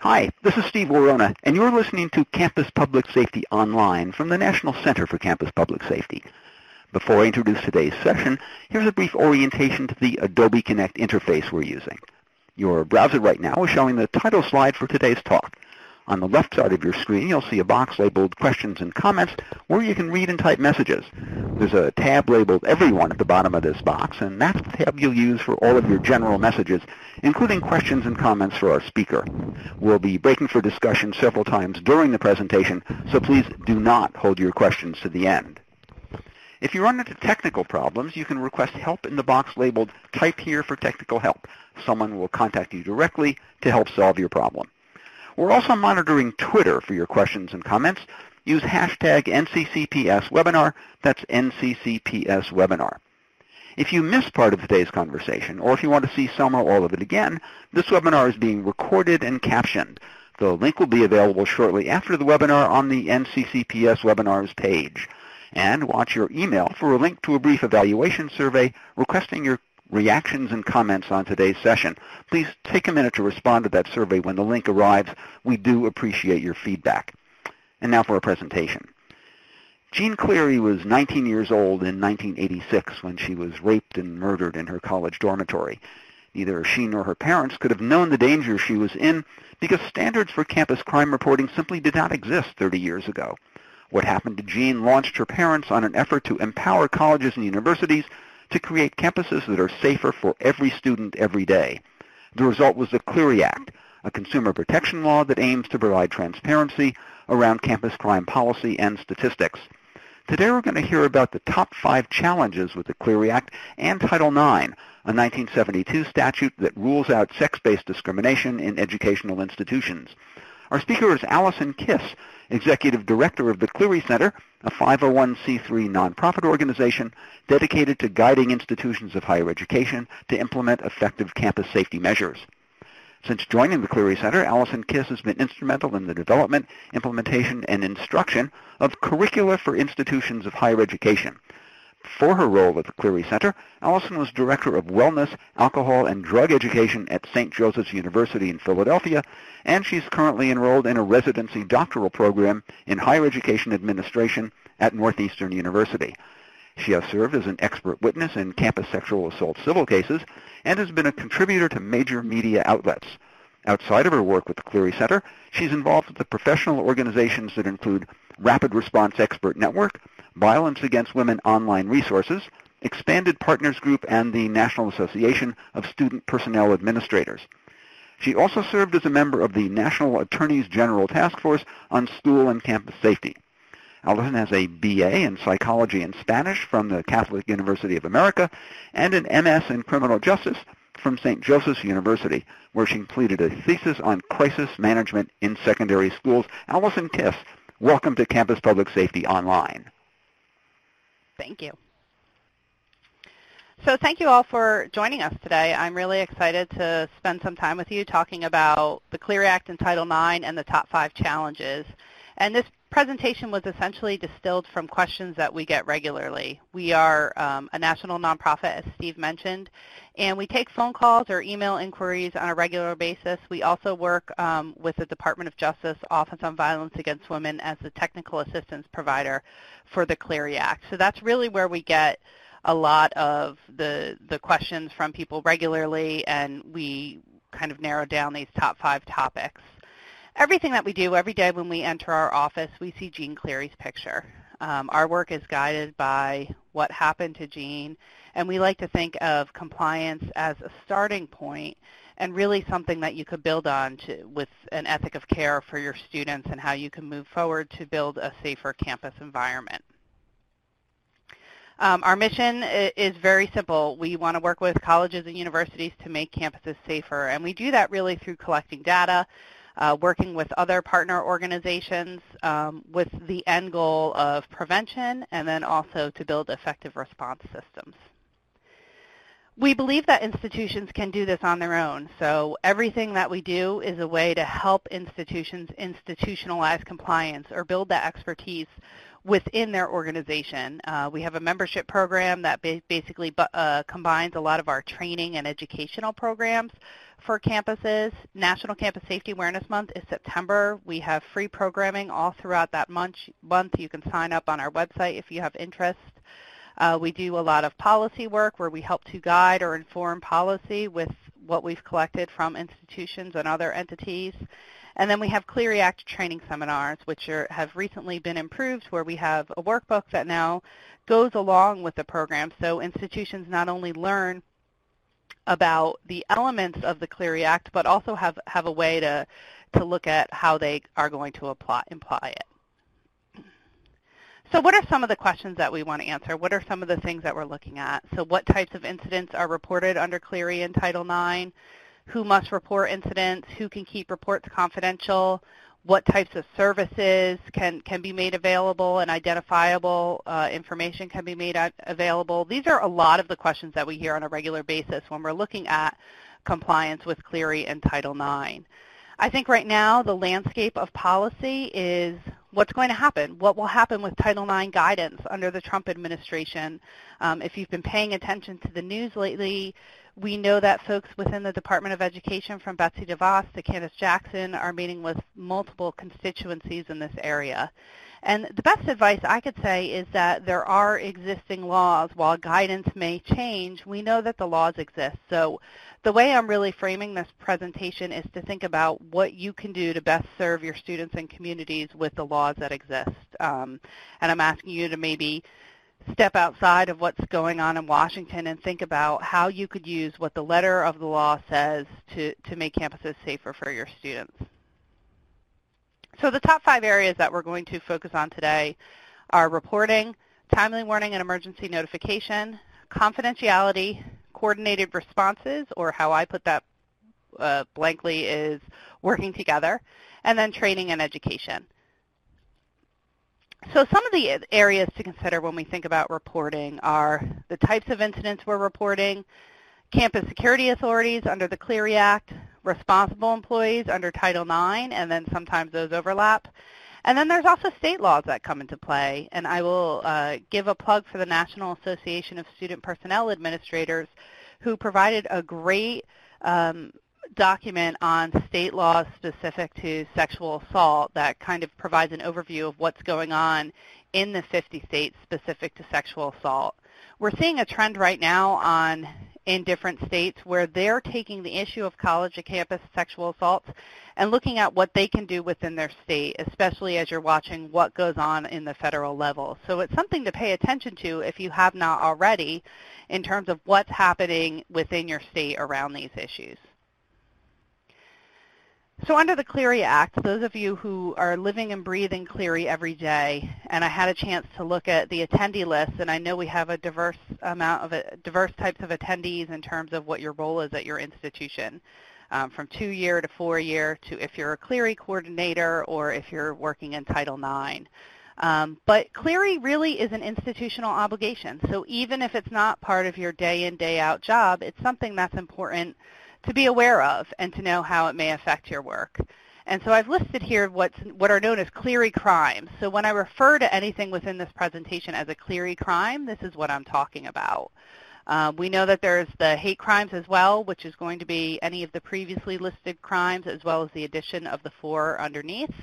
Hi, this is Steve Warona, and you're listening to Campus Public Safety Online from the National Center for Campus Public Safety. Before I introduce today's session, here's a brief orientation to the Adobe Connect interface we're using. Your browser right now is showing the title slide for today's talk. On the left side of your screen, you'll see a box labeled Questions and Comments where you can read and type messages. There's a tab labeled Everyone at the bottom of this box, and that's the tab you'll use for all of your general messages, including questions and comments for our speaker. We'll be breaking for discussion several times during the presentation, so please do not hold your questions to the end. If you run into technical problems, you can request help in the box labeled Type Here for Technical Help. Someone will contact you directly to help solve your problem. We're also monitoring Twitter for your questions and comments. Use hashtag NCCPSWebinar, that's NCCPSWebinar. If you missed part of today's conversation, or if you want to see some or all of it again, this webinar is being recorded and captioned. The link will be available shortly after the webinar on the NCCPS Webinars page. And watch your email for a link to a brief evaluation survey requesting your reactions and comments on today's session. Please take a minute to respond to that survey when the link arrives. We do appreciate your feedback. And now for a presentation. Jeanne Clery was 19 years old in 1986 when she was raped and murdered in her college dormitory. Neither she nor her parents could have known the danger she was in because standards for campus crime reporting simply did not exist 30 years ago. What happened to Jeanne launched her parents on an effort to empower colleges and universities to create campuses that are safer for every student every day. The result was the Clery Act, a consumer protection law that aims to provide transparency around campus crime policy and statistics. Today we're going to hear about the top 5 challenges with the Clery Act and Title IX, a 1972 statute that rules out sex-based discrimination in educational institutions. Our speaker is Allison Kiss, Executive Director of the Clery Center, a 501c3 nonprofit organization dedicated to guiding institutions of higher education to implement effective campus safety measures. Since joining the Clery Center, Allison Kiss has been instrumental in the development, implementation, and instruction of curricula for institutions of higher education. Before her role at the Clery Center, Allison was Director of Wellness, Alcohol, and Drug Education at St. Joseph's University in Philadelphia, and she's currently enrolled in a residency doctoral program in higher education administration at Northeastern University. She has served as an expert witness in campus sexual assault civil cases and has been a contributor to major media outlets. Outside of her work with the Clery Center, she's involved with the professional organizations that include Rapid Response Expert Network, Violence Against Women Online Resources, Expanded Partners Group, and the National Association of Student Personnel Administrators. She also served as a member of the National Attorneys General Task Force on School and Campus Safety. Allison has a BA in Psychology and Spanish from the Catholic University of America and an MS in Criminal Justice from St. Joseph's University, where she completed a thesis on crisis management in secondary schools. Allison Kiss, welcome to Campus Public Safety Online. Thank you. So thank you all for joining us today. I'm really excited to spend some time with you talking about the Clery Act and Title IX and the top 5 challenges. And this presentation was essentially distilled from questions that we get regularly. We are a national nonprofit, as Steve mentioned, and we take phone calls or email inquiries on a regular basis. We also work with the Department of Justice Office on Violence Against Women as the technical assistance provider for the Clery Act. So that's really where we get a lot of the questions from people regularly, and we kind of narrow down these top 5 topics. Everything that we do every day when we enter our office, we see Jeanne Clery's picture. Our work is guided by what happened to Jeanne, and we like to think of compliance as a starting point and really something that you could build on with an ethic of care for your students and how you can move forward to build a safer campus environment. Our mission is very simple. We want to work with colleges and universities to make campuses safer, and we do that really through collecting data, working with other partner organizations with the end goal of prevention and then also to build effective response systems. We believe that institutions can do this on their own, so everything that we do is a way to help institutions institutionalize compliance or build that expertise within their organization. We have a membership program that basically combines a lot of our training and educational programs for campuses. National Campus Safety Awareness Month is September. We have free programming all throughout that month. You can sign up on our website if you have interest. We do a lot of policy work where we help to guide or inform policy with what we've collected from institutions and other entities. And then we have Clery Act training seminars, which have recently been improved, where we have a workbook that now goes along with the program. So institutions not only learn about the elements of the Clery Act, but also have a way to look at how they are going to imply it. So what are some of the questions that we want to answer? What are some of the things that we're looking at? So what types of incidents are reported under Clery and Title IX? Who must report incidents? Who can keep reports confidential? What types of services can be made available, and identifiable information can be made available? These are a lot of the questions that we hear on a regular basis when we're looking at compliance with Clery and Title IX. I think right now the landscape of policy is what's going to happen? What will happen with Title IX guidance under the Trump administration? If you've been paying attention to the news lately, we know that folks within the Department of Education, from Betsy DeVos to Candace Jackson, are meeting with multiple constituencies in this area. And the best advice I could say is that there are existing laws. While guidance may change, we know that the laws exist. So the way I'm really framing this presentation is to think about what you can do to best serve your students and communities with the laws that exist. And I'm asking you to maybe step outside of what's going on in Washington and think about how you could use what the letter of the law says to make campuses safer for your students. So the top 5 areas that we're going to focus on today are reporting, timely warning and emergency notification, confidentiality, coordinated responses, or how I put that blankly is working together, and then training and education. So some of the areas to consider when we think about reporting are the types of incidents we're reporting, campus security authorities under the Clery Act, responsible employees under Title IX, and then sometimes those overlap. And then there's also state laws that come into play, and I will give a plug for the National Association of Student Personnel Administrators, who provided a great document on state laws specific to sexual assault that kind of provides an overview of what's going on in the 50 states specific to sexual assault. We're seeing a trend right now in different states where they're taking the issue of college and campus sexual assaults and looking at what they can do within their state, especially as you're watching what goes on in the federal level. So it's something to pay attention to if you have not already in terms of what's happening within your state around these issues. So under the Clery Act, those of you who are living and breathing Clery every day, and I had a chance to look at the attendee list, and I know we have a diverse amount of diverse types of attendees in terms of what your role is at your institution, from 2-year to 4-year to if you're a Clery coordinator or if you're working in Title IX. But Clery really is an institutional obligation, so even if it's not part of your day-in, day-out job, it's something that's important to be aware of and to know how it may affect your work. And so I've listed here what are known as Clery crimes. So when I refer to anything within this presentation as a Clery crime, this is what I'm talking about. We know that there's the hate crimes as well, which is going to be any of the previously listed crimes as well as the addition of the 4 underneath.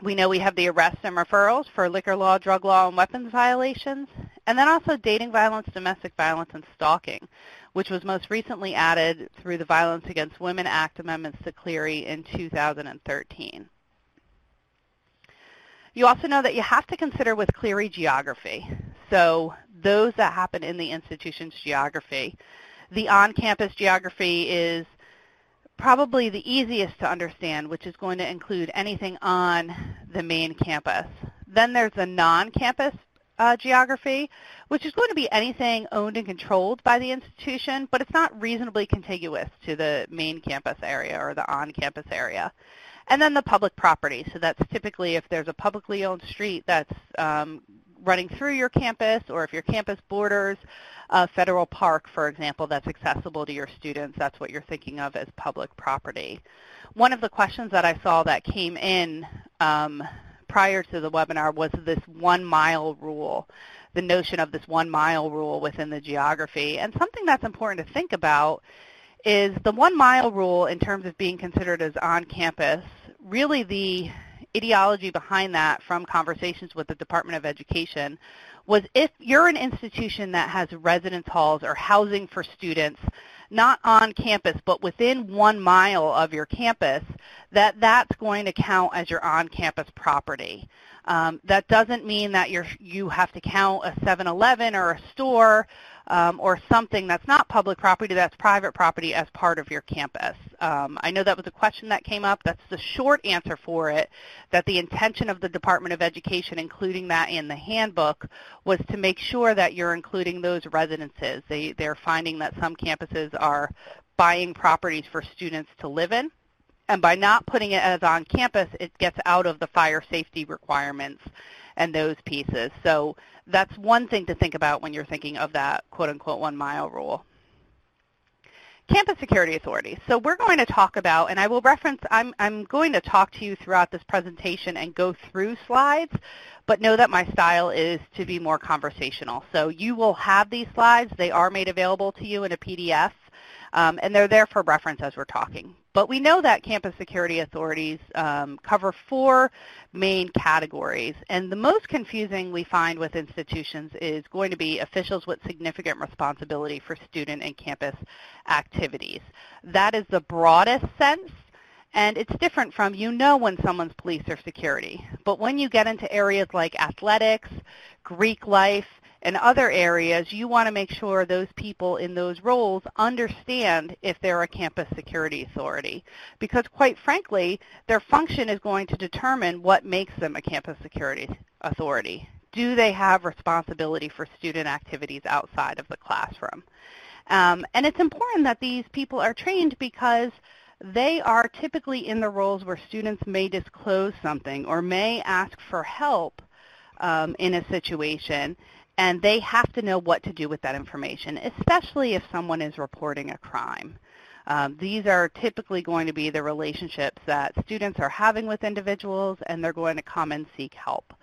We know we have the arrests and referrals for liquor law, drug law, and weapons violations, and then also dating violence, domestic violence, and stalking, which was most recently added through the Violence Against Women Act amendments to Clery in 2013. You also know that you have to consider with Clery geography, so those that happen in the institution's geography. The on-campus geography is probably the easiest to understand, which is going to include anything on the main campus. Then there's the non-campus geography, which is going to be anything owned and controlled by the institution, but it's not reasonably contiguous to the main campus area or the on-campus area. And then the public property, so that's typically if there's a publicly owned street that's running through your campus, or if your campus borders a federal park, for example, that's accessible to your students, that's what you're thinking of as public property. One of the questions that I saw that came in prior to the webinar was this 1 mile rule, the notion of this 1 mile rule within the geography. And something that's important to think about is the 1 mile rule in terms of being considered as on campus, really the ideology behind that from conversations with the Department of Education was if you're an institution that has residence halls or housing for students not on campus but within 1 mile of your campus, that's going to count as your on-campus property. That doesn't mean that you have to count a 7-Eleven or a store or something that's not public property, that's private property, as part of your campus. I know that was a question that came up. That's the short answer for it, that the intention of the Department of Education, including that in the handbook, was to make sure that you're including those residences. They're finding that some campuses are buying properties for students to live in. And by not putting it as on campus, it gets out of the fire safety requirements and those pieces. So that's one thing to think about when you're thinking of that quote-unquote 1 mile rule. Campus security authorities. So we're going to talk about, and I will reference, I'm going to talk to you throughout this presentation and go through slides, but know that my style is to be more conversational. So you will have these slides. They are made available to you in a PDF. And they're there for reference as we're talking. But we know that campus security authorities cover 4 main categories. And the most confusing we find with institutions is going to be officials with significant responsibility for student and campus activities. That is the broadest sense. And it's different from, you know, when someone's police or security. But when you get into areas like athletics, Greek life, and other areas, you want to make sure those people in those roles understand if they're a campus security authority. Because quite frankly, their function is going to determine what makes them a campus security authority. Do they have responsibility for student activities outside of the classroom? And it's important that these people are trained because they are typically in the roles where students may disclose something or may ask for help in a situation. And they have to know what to do with that information, especially if someone is reporting a crime. These are typically going to be the relationships that students are having with individuals, and they're going to come and seek help.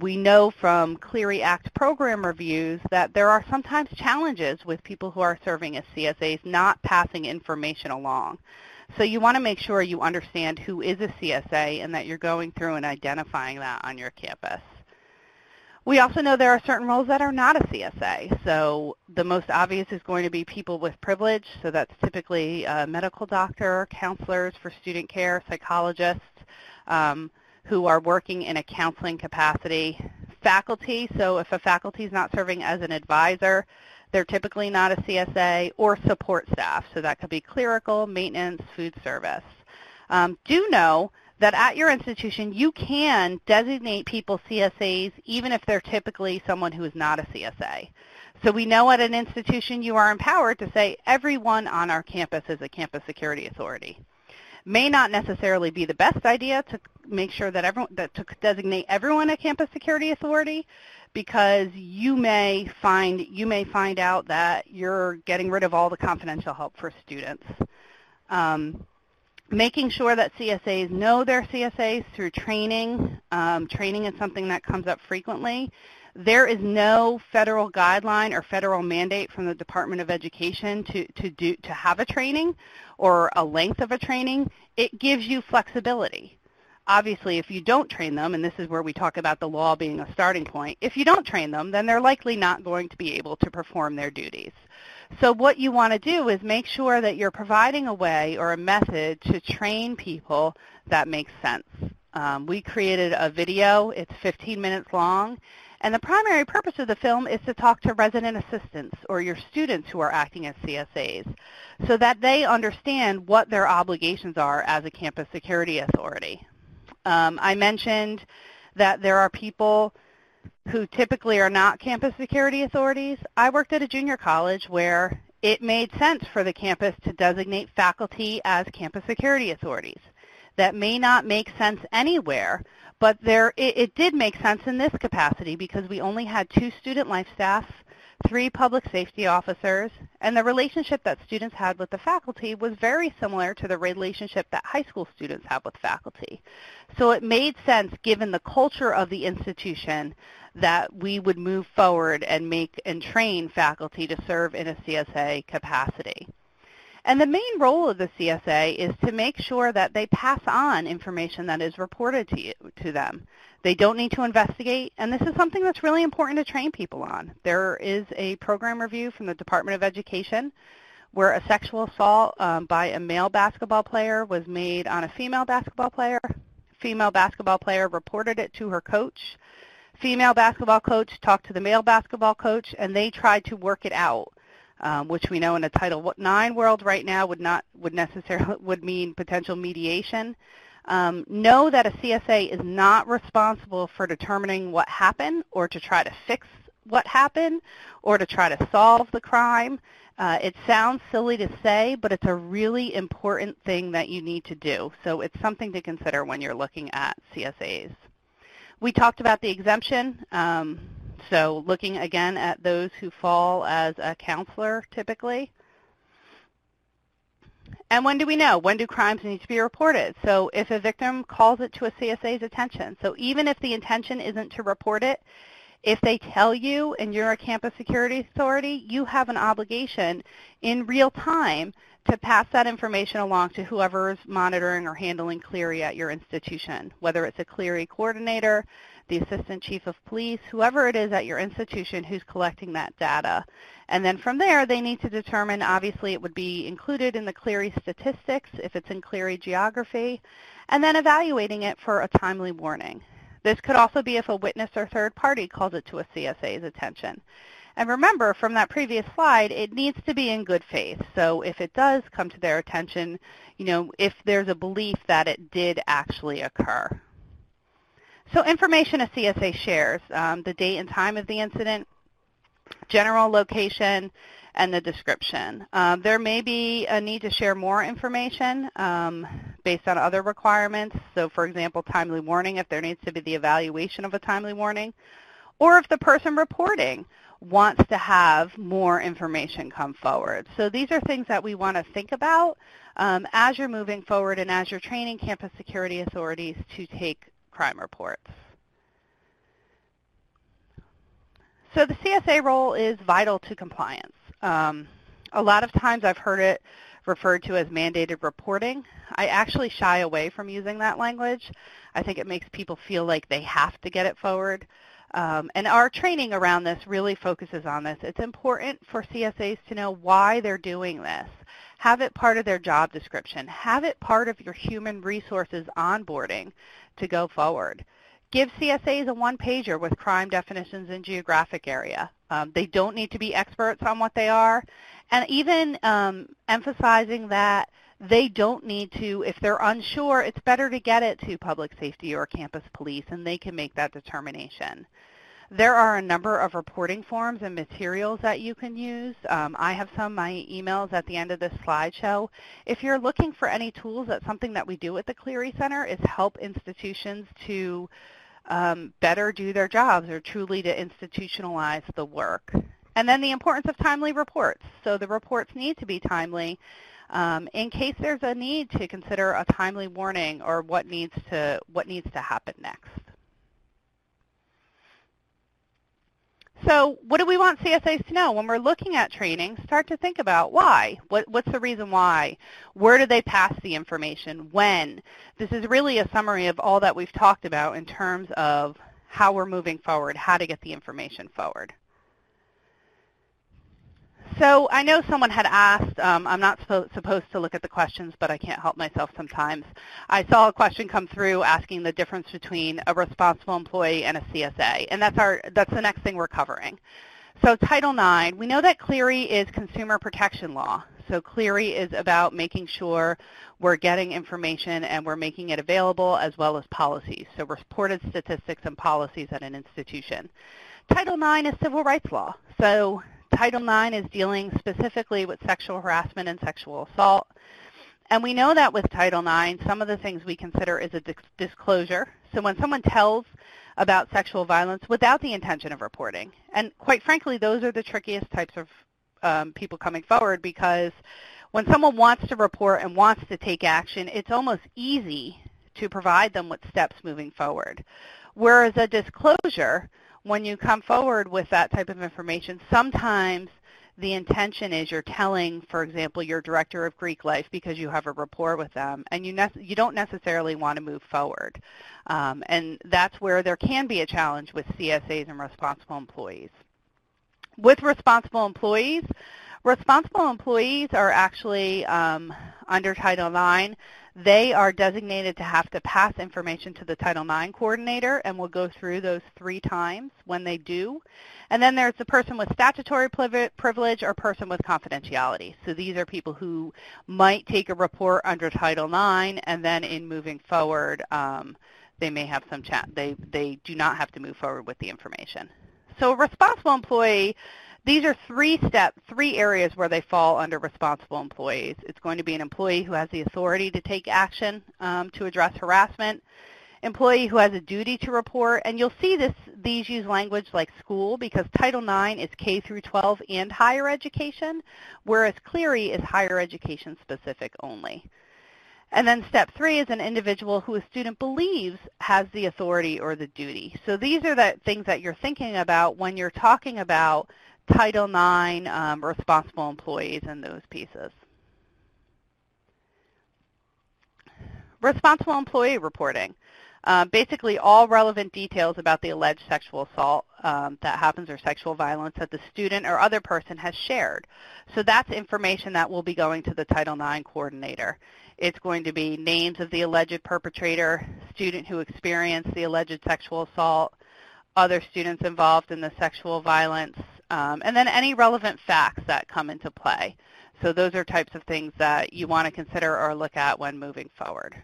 We know from Clery Act program reviews that there are sometimes challenges with people who are serving as CSAs not passing information along. So you want to make sure you understand who is a CSA and that you're going through and identifying that on your campus. We also know there are certain roles that are not a CSA. So the most obvious is going to be people with privilege. So that's typically a medical doctor, counselors for student care, psychologists who are working in a counseling capacity. Faculty, so if a faculty is not serving as an advisor, they're typically not a CSA, or support staff. So that could be clerical, maintenance, food service. Do know that at your institution you can designate people CSAs even if they're typically someone who is not a CSA. So we know at an institution you are empowered to say everyone on our campus is a campus security authority. May not necessarily be the best idea to make sure that to designate everyone a campus security authority, because you may find out that you're getting rid of all the confidential help for students. Making sure that CSAs know their CSAs through training. Training is something that comes up frequently. There is no federal guideline or federal mandate from the Department of Education to have a training or a length of a training. It gives you flexibility. Obviously, if you don't train them, and this is where we talk about the law being a starting point, if you don't train them, then they're likely not going to be able to perform their duties. So what you want to do is make sure that you're providing a way or a method to train people that makes sense. We created a video. It's 15 minutes long. And the primary purpose of the film is to talk to resident assistants or your students who are acting as CSAs so that they understand what their obligations are as a campus security authority. I mentioned that there are people who typically are not campus security authorities. I worked at a junior college where it made sense for the campus to designate faculty as campus security authorities. that may not make sense anywhere, but it did make sense in this capacity because we only had 2 student life staff, 3 public safety officers, and the relationship that students had with the faculty was very similar to the relationship that high school students have with faculty. So it made sense, given the culture of the institution, that we would move forward and make and train faculty to serve in a CSA capacity. And the main role of the CSA is to make sure that they pass on information that is reported to them. They don't need to investigate, and this is something that's really important to train people on. There is a program review from the Department of Education where a sexual assault by a male basketball player was made on a female basketball player. Female basketball player reported it to her coach. Female basketball coach talked to the male basketball coach, and they tried to work it out. Which we know in a Title IX world right now would mean potential mediation. Know that a CSA is not responsible for determining what happened or to try to fix what happened or to try to solve the crime. It sounds silly to say, but it's a really important thing that you need to do. So it's something to consider when you're looking at CSAs. We talked about the exemption. So looking again at those who fall as a counselor typically. And when do we know? When do crimes need to be reported? So if a victim calls it to a CSA's attention, so even if the intention isn't to report it, if they tell you and you're a campus security authority, you have an obligation in real time to pass that information along to whoever is monitoring or handling Clery at your institution, whether it's a Clery coordinator, the assistant chief of police, whoever it is at your institution who's collecting that data. And then from there, they need to determine, obviously, it would be included in the Clery statistics if it's in Clery geography, and then evaluating it for a timely warning. This could also be if a witness or third party calls it to a CSA's attention. And remember from that previous slide, it needs to be in good faith. So if it does come to their attention, you know, if there's a belief that it did actually occur. So information a CSA shares, the date and time of the incident, general location, and the description. There may be a need to share more information based on other requirements. So for example, timely warning, if there needs to be the evaluation of a timely warning, or if the person reporting wants to have more information come forward. So these are things that we want to think about as you're moving forward and as you're training campus security authorities to take crime reports. So the CSA role is vital to compliance. A lot of times I've heard it referred to as mandated reporting. I actually shy away from using that language. I think it makes people feel like they have to get it forward. And our training around this really focuses on this. It's important for CSAs to know why they're doing this. Have it part of their job description. Have it part of your human resources onboarding to go forward. Give CSAs a one-pager with crime definitions in geographic area. They don't need to be experts on what they are. And even emphasizing that they don't need to, if they're unsure, it's better to get it to public safety or campus police, and they can make that determination. There are a number of reporting forms and materials that you can use. I have some of my emails at the end of this slideshow. If you're looking for any tools, that's something that we do at the Clery Center is help institutions to better do their jobs or truly to institutionalize the work. And then the importance of timely reports. So the reports need to be timely in case there's a need to consider a timely warning or what needs to happen next. So what do we want CSAs to know? When we're looking at training, start to think about why. What's the reason why? Where do they pass the information? When? This is really a summary of all that we've talked about in terms of how we're moving forward, how to get the information forward. So I know someone had asked, I'm not supposed to look at the questions, but I can't help myself sometimes. I saw a question come through asking the difference between a responsible employee and a CSA, and that's the next thing we're covering. So Title IX, we know that Clery is consumer protection law. So Clery is about making sure we're getting information and we're making it available as well as policies, so reported statistics and policies at an institution. Title IX is civil rights law. So Title IX is dealing specifically with sexual harassment and sexual assault. And we know that with Title IX, some of the things we consider is a disclosure. So when someone tells about sexual violence without the intention of reporting, and quite frankly, those are the trickiest types of people coming forward, because when someone wants to report and wants to take action, it's almost easy to provide them with steps moving forward. Whereas a disclosure, when you come forward with that type of information, sometimes the intention is you're telling, for example, your director of Greek life because you have a rapport with them, and you don't necessarily want to move forward. And that's where there can be a challenge with CSAs and responsible employees. With responsible employees are actually under Title IX. They are designated to have to pass information to the Title IX coordinator, and we'll go through those 3 times when they do. And then there's the person with statutory privilege or person with confidentiality. So these are people who might take a report under Title IX, and then in moving forward, they may have some chat. They do not have to move forward with the information. So a responsible employee, these are 3 areas where they fall under responsible employees. It's going to be an employee who has the authority to take action to address harassment, employee who has a duty to report, and you'll see these use language like school, because Title IX is K through 12 and higher education, whereas Clery is higher education specific only. And then step 3 is an individual who a student believes has the authority or the duty. So these are the things that you're thinking about when you're talking about Title IX, responsible employees, and those pieces. Responsible employee reporting. Basically all relevant details about the alleged sexual assault that happens or sexual violence that the student or other person has shared. So that's information that will be going to the Title IX coordinator. It's going to be names of the alleged perpetrator, student who experienced the alleged sexual assault, other students involved in the sexual violence, and then any relevant facts that come into play. So those are types of things that you want to consider or look at when moving forward.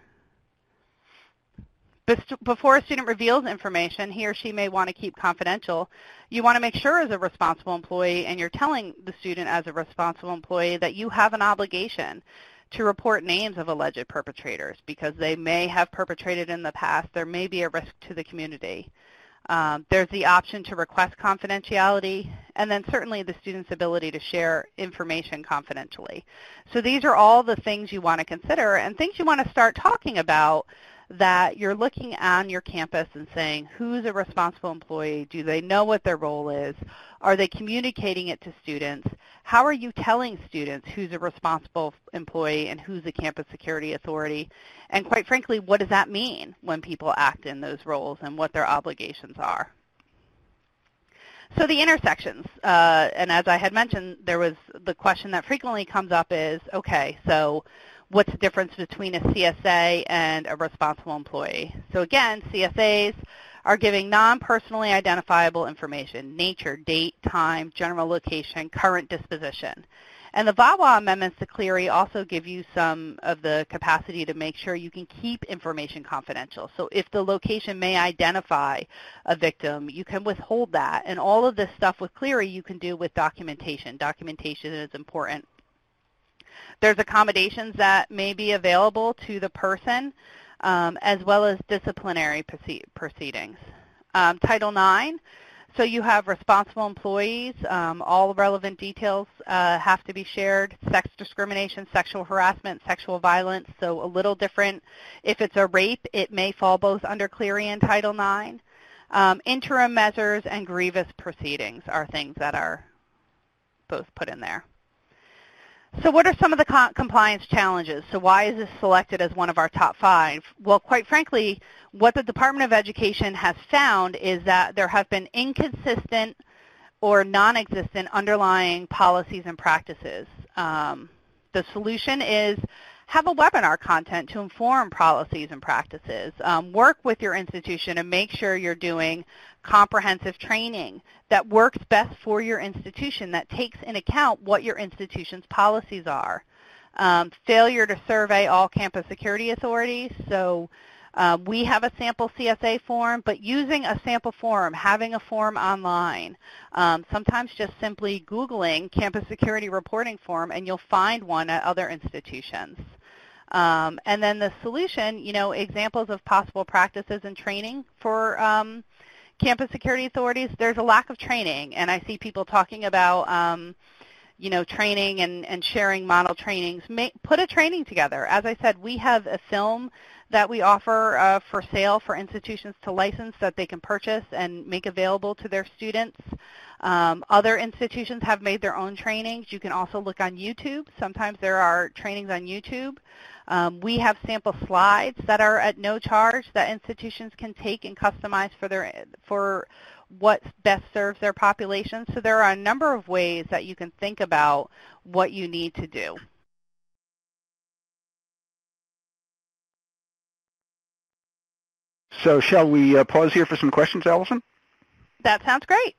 Before a student reveals information he or she may want to keep confidential, you want to make sure as a responsible employee, and you're telling the student as a responsible employee, that you have an obligation to report names of alleged perpetrators, because they may have perpetrated in the past. There may be a risk to the community. There's the option to request confidentiality, and then certainly the student's ability to share information confidentially. So these are all the things you want to consider and things you want to start talking about that you're looking on your campus and saying, who's a responsible employee? Do they know what their role is? Are they communicating it to students? How are you telling students who's a responsible employee and who's a campus security authority? And quite frankly, what does that mean when people act in those roles and what their obligations are? So the intersections, and as I had mentioned, there was the question that frequently comes up is, okay, so what's the difference between a CSA and a responsible employee? So again, CSAs are giving non-personally identifiable information, nature, date, time, general location, current disposition. And the VAWA amendments to Clery also give you some of the capacity to make sure you can keep information confidential. So if the location may identify a victim, you can withhold that. And all of this stuff with Clery you can do with documentation. Documentation is important. There's accommodations that may be available to the person, as well as disciplinary proceedings. Title IX, so you have responsible employees. All relevant details have to be shared. Sex discrimination, sexual harassment, sexual violence, so a little different. If it's a rape, it may fall both under Clery and Title IX. Interim measures and grievous proceedings are things that are both put in there. So what are some of the compliance challenges? So why is this selected as one of our top 5? Well, quite frankly, what the Department of Education has found is that there have been inconsistent or non-existent underlying policies and practices. The solution is have a webinar content to inform policies and practices. Work with your institution and make sure you're doing comprehensive training that works best for your institution, that takes into account what your institution's policies are. Failure to survey all campus security authorities. So we have a sample CSA form, but using a sample form, having a form online, sometimes just simply Googling campus security reporting form and you'll find one at other institutions. And then the solution, you know, examples of possible practices and training for campus security authorities. There's a lack of training, and I see people talking about, you know, training and sharing model trainings. Put a training together. As I said, we have a film that we offer for sale for institutions to license that they can purchase and make available to their students. Other institutions have made their own trainings. You can also look on YouTube. Sometimes there are trainings on YouTube. We have sample slides that are at no charge that institutions can take and customize for their what best serves their population. So there are a number of ways that you can think about what you need to do. So shall we pause here for some questions, Allison? That sounds great.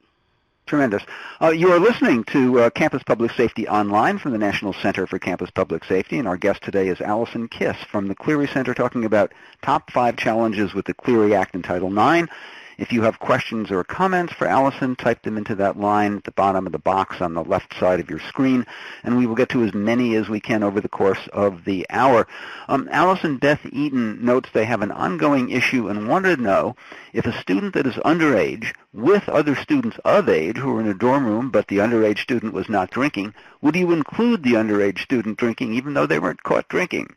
Tremendous. You are listening to Campus Public Safety Online from the National Center for Campus Public Safety, and our guest today is Allison Kiss from the Clery Center talking about top 5 challenges with the Clery Act and Title IX. If you have questions or comments for Allison, type them into that line at the bottom of the box on the left side of your screen, and we will get to as many as we can over the course of the hour. Allison Beth Eaton notes they have an ongoing issue and wanted to know if a student that is underage with other students of age who were in a dorm room but the underage student was not drinking, would you include the underage student drinking even though they weren't caught drinking?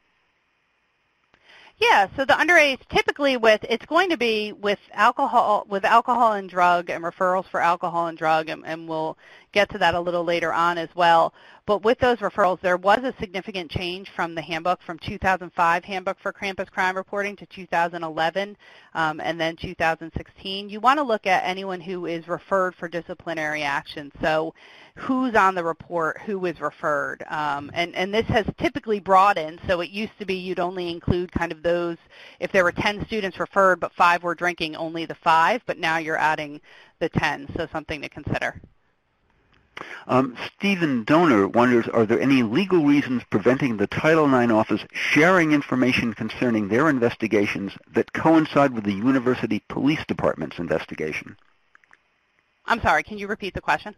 Yeah, so the underage typically it's going to be with alcohol and drug and referrals for alcohol and drug, and we'll get to that a little later on as well. But with those referrals, there was a significant change from the handbook, from 2005 Handbook for Campus Crime Reporting to 2011 and then 2016. You want to look at anyone who is referred for disciplinary action. So who's on the report, who was referred. And this has typically broadened. So it used to be you'd only include kind of those, if there were 10 students referred but 5 were drinking, only the 5, but now you're adding the 10, so something to consider. Stephen Donor wonders, are there any legal reasons preventing the Title IX office sharing information concerning their investigations that coincide with the university police department's investigation? I'm sorry, can you repeat the question?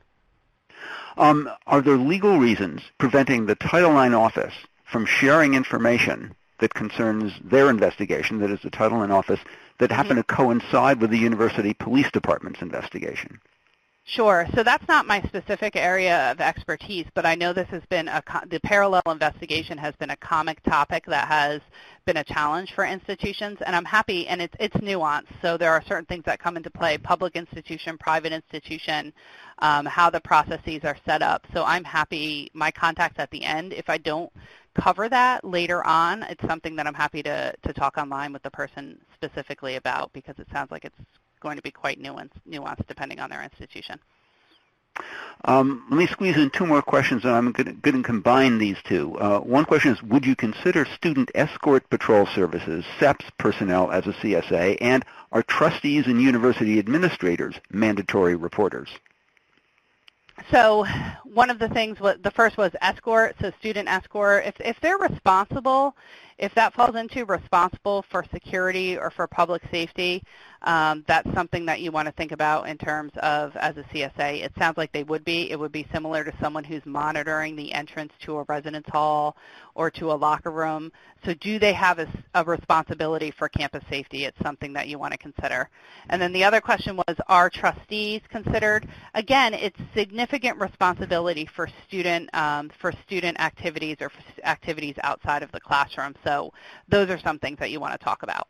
Are there legal reasons preventing the Title IX office from sharing information that concerns their investigation, that is the Title IX office, that happen to coincide with the university police department's investigation? Sure. So that's not my specific area of expertise, but I know this has been the parallel investigation has been a comic topic that has been a challenge for institutions, and I'm happy, and it's nuanced. So there are certain things that come into play, public institution, private institution, how the processes are set up. So I'm happy, my contact's at the end. If I don't cover that later on, it's something that I'm happy to talk online with the person specifically about, because it sounds like it's going to be quite nuanced depending on their institution. Let me squeeze in 2 more questions, and I'm going to combine these 2. One question is, would you consider student escort patrol services, SEPS personnel as a CSA, and are trustees and university administrators mandatory reporters? So one of the things, the first was escort, so student escort. If they're responsible, if that falls into responsible for security or for public safety, that's something that you want to think about in terms of as a CSA. It sounds like they would be. It would be similar to someone who's monitoring the entrance to a residence hall or to a locker room. So do they have a responsibility for campus safety? It's something that you want to consider. And then the other question was, are trustees considered? Again, it's significant responsibility for student activities or for activities outside of the classroom. So those are some things that you want to talk about.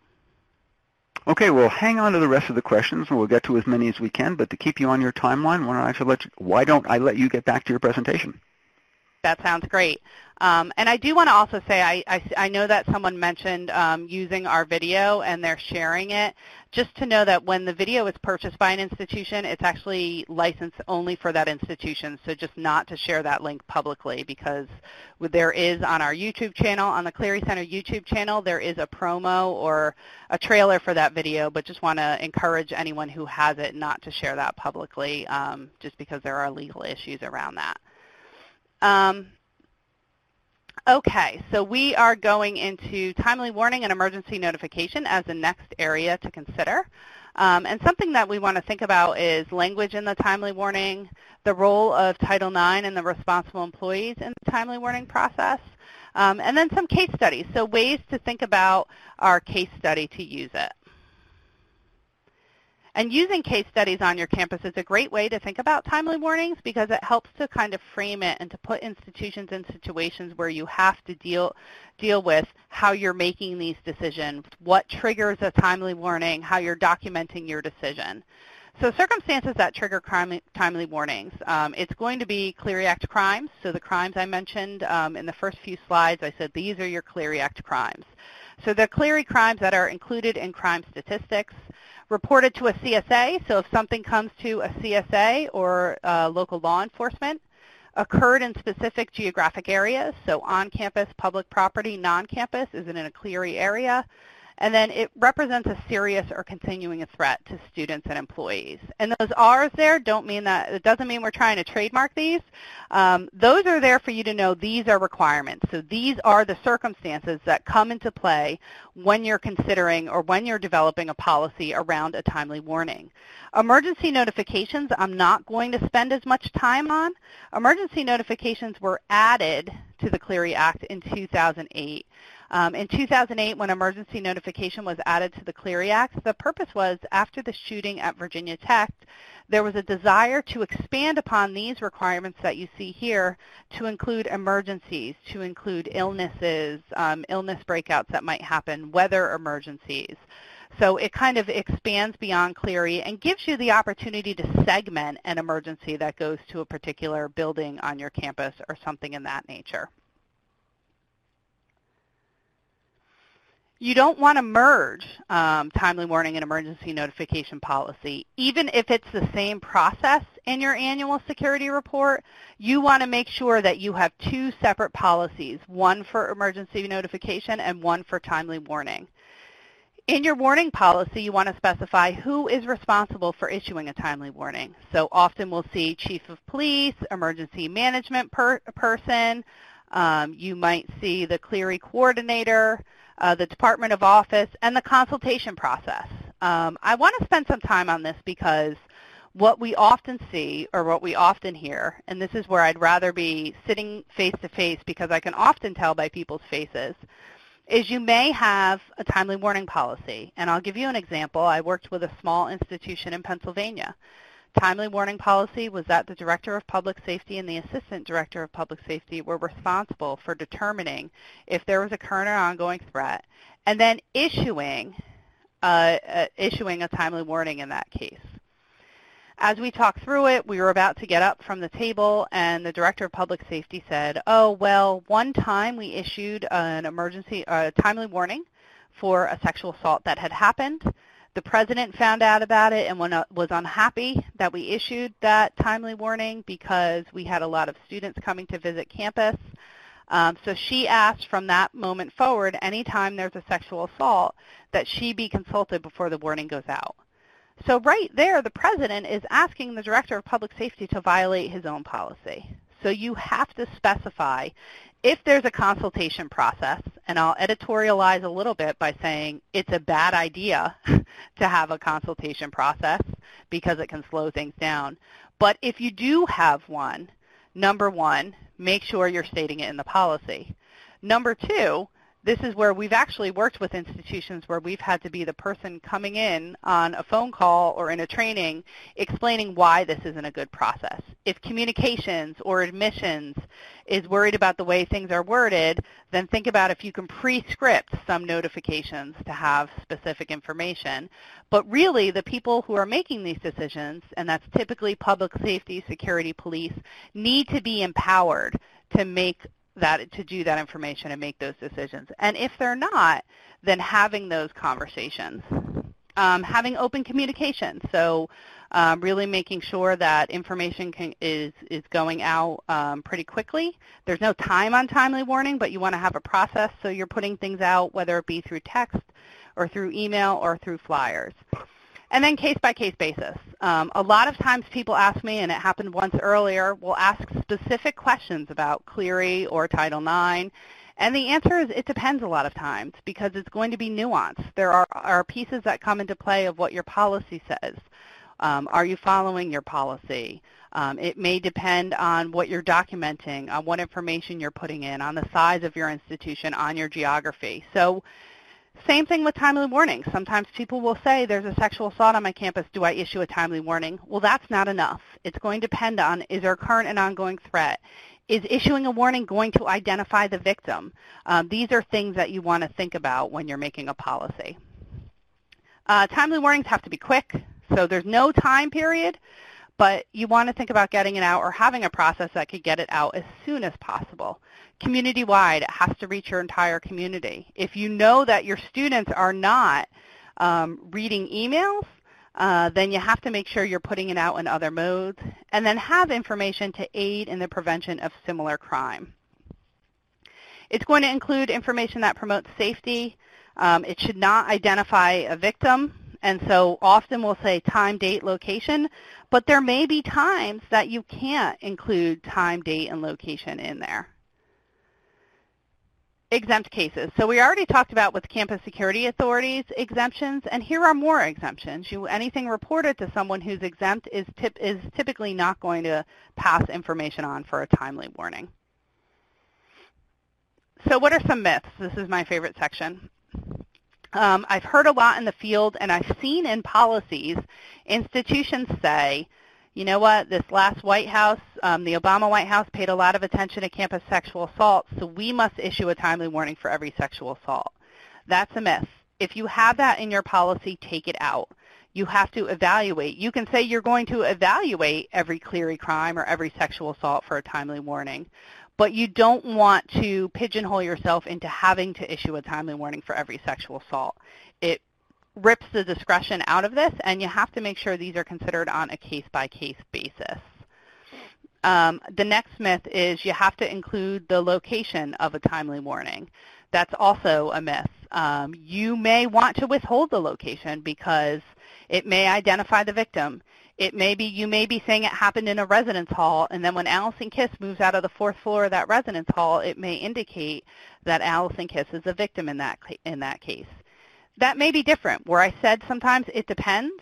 Okay, well, hang on to the rest of the questions, and we'll get to as many as we can. But to keep you on your timeline, why don't I let you get back to your presentation? That sounds great. And I do want to also say, I know that someone mentioned using our video and they're sharing it. Just to know that when the video is purchased by an institution, it's actually licensed only for that institution, so just not to share that link publicly, because there is on our YouTube channel, on the Clery Center YouTube channel, there is a promo or a trailer for that video, but just want to encourage anyone who has it not to share that publicly, just because there are legal issues around that. Okay, so we are going into timely warning and emergency notification as the next area to consider. And something that we want to think about is language in the timely warning, the role of Title IX and the responsible employees in the timely warning process, and then some case studies, so ways to think about our case study to use it. And using case studies on your campus is a great way to think about timely warnings because it helps to kind of frame it and to put institutions in situations where you have to deal with how you're making these decisions, what triggers a timely warning, how you're documenting your decision. So circumstances that trigger timely warnings. It's going to be Clery Act crimes, so the crimes I mentioned in the first few slides, I said these are your Clery Act crimes. So they're Clery crimes that are included in crime statistics, reported to a CSA, so if something comes to a CSA or local law enforcement, occurred in specific geographic areas, so on-campus, public property, non-campus, is it in a Clery area, and then it represents a serious or continuing threat to students and employees. And those R's there don't mean that, it doesn't mean we're trying to trademark these. Those are there for you to know these are requirements. So these are the circumstances that come into play when you're considering or when you're developing a policy around a timely warning. Emergency notifications, I'm not going to spend as much time on. Emergency notifications were added to the Clery Act in 2008. In 2008, when emergency notification was added to the Clery Act, the purpose was after the shooting at Virginia Tech, there was a desire to expand upon these requirements that you see here to include emergencies, to include illnesses, illness breakouts that might happen, weather emergencies. So it kind of expands beyond Clery and gives you the opportunity to segment an emergency that goes to a particular building on your campus or something in that nature. You don't want to merge timely warning and emergency notification policy. Even if it's the same process in your annual security report, you want to make sure that you have two separate policies, one for emergency notification and one for timely warning. In your warning policy, you want to specify who is responsible for issuing a timely warning. So often we'll see chief of police, emergency management person. You might see the Clery coordinator, the Department of Office, and the consultation process. I want to spend some time on this because what we often see or what we often hear, and this is where I'd rather be sitting face-to-face because I can often tell by people's faces, is you may have a timely warning policy. And I'll give you an example. I worked with a small institution in Pennsylvania. Timely warning policy was that the Director of Public Safety and the Assistant Director of Public Safety were responsible for determining if there was a current or ongoing threat and then issuing a timely warning in that case. As we talked through it, we were about to get up from the table, and the Director of Public Safety said, oh, well, one time we issued an emergency timely warning for a sexual assault that had happened. The President found out about it and was unhappy that we issued that timely warning because we had a lot of students coming to visit campus. So she asked from that moment forward, anytime there's a sexual assault, that she be consulted before the warning goes out. So right there, the President is asking the Director of Public Safety to violate his own policy. So you have to specify if there's a consultation process, and I'll editorialize a little bit by saying it's a bad idea to have a consultation process because it can slow things down. But if you do have one, number one, make sure you're stating it in the policy. Number two, this is where we've actually worked with institutions where we've had to be the person coming in on a phone call or in a training explaining why this isn't a good process. If communications or admissions is worried about the way things are worded, then think about if you can pre-script some notifications to have specific information. But really, the people who are making these decisions, and that's typically public safety, security, police, need to be empowered to make to do that information and make those decisions. And if they're not, then having those conversations. Having open communication, so really making sure that information is going out pretty quickly. There's no time on timely warning, but you want to have a process, so you're putting things out, whether it be through text or through email or through flyers. And then case-by-case basis. A lot of times people ask me, and it happened once earlier, will ask specific questions about Clery or Title IX And the answer is it depends a lot of times because it's going to be nuanced. There are pieces that come into play of what your policy says. Are you following your policy? It may depend on what you're documenting, on what information you're putting in, on the size of your institution, on your geography. So same thing with timely warnings. Sometimes people will say, there's a sexual assault on my campus, do I issue a timely warning? Well, that's not enough. It's going to depend on, is there a current and ongoing threat? Is issuing a warning going to identify the victim? These are things that you want to think about when you're making a policy. Timely warnings have to be quick, so there's no time period, but you want to think about getting it out or having a process that could get it out as soon as possible. Community-wide, it has to reach your entire community. If you know that your students are not reading emails, then you have to make sure you're putting it out in other modes, and then have information to aid in the prevention of similar crime. It's going to include information that promotes safety. It should not identify a victim, and so often we'll say time, date, location, but there may be times that you can't include time, date, and location in there. Exempt cases. So we already talked about with campus security authorities exemptions, and here are more exemptions. Anything reported to someone who's exempt is typically not going to pass information on for a timely warning. So what are some myths? This is my favorite section. I've heard a lot in the field, and I've seen in policies institutions say, you know what, this last White House, the Obama White House paid a lot of attention to campus sexual assault, so we must issue a timely warning for every sexual assault. That's a myth. If you have that in your policy, take it out. You have to evaluate. You can say you're going to evaluate every Clery crime or every sexual assault for a timely warning, but you don't want to pigeonhole yourself into having to issue a timely warning for every sexual assault. It rips the discretion out of this, and you have to make sure these are considered on a case-by-case basis. The next myth is you have to include the location of a timely warning. That's also a myth. You may want to withhold the location because it may identify the victim. It may be, you may be saying it happened in a residence hall, and then when Allison Kiss moves out of the fourth floor of that residence hall, it may indicate that Allison Kiss is a victim in that case. That may be different, where I said sometimes it depends.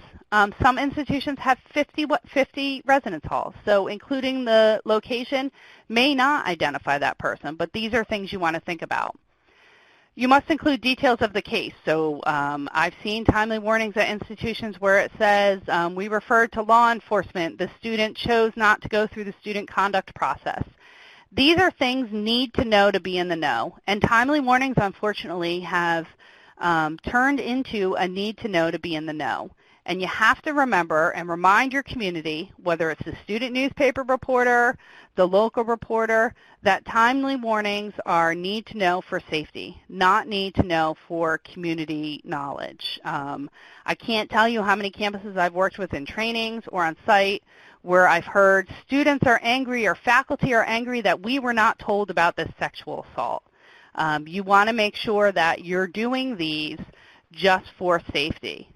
Some institutions have 50 residence halls, so including the location may not identify that person, but these are things you want to think about. You must include details of the case. So I've seen timely warnings at institutions where it says, we referred to law enforcement, the student chose not to go through the student conduct process. These are things need to know to be in the know, and timely warnings, unfortunately, have turned into a need to know to be in the know. And you have to remember and remind your community, whether it's the student newspaper reporter, the local reporter, that timely warnings are need to know for safety, not need to know for community knowledge. I can't tell you how many campuses I've worked with in trainings or on site where I've heard students are angry or faculty are angry that we were not told about this sexual assault. You want to make sure that you're doing these just for safety.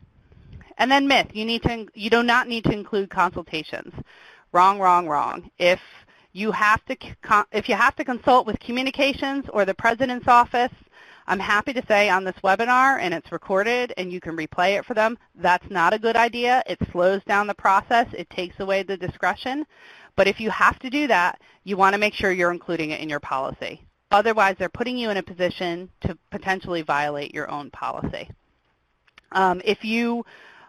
And then myth, you do not need to include consultations. Wrong, wrong, wrong. If you have to consult with communications or the president's office, I'm happy to say on this webinar, and it's recorded and you can replay it for them, that's not a good idea. It slows down the process. It takes away the discretion. But if you have to do that, you want to make sure you're including it in your policy. Otherwise, they're putting you in a position to potentially violate your own policy. If you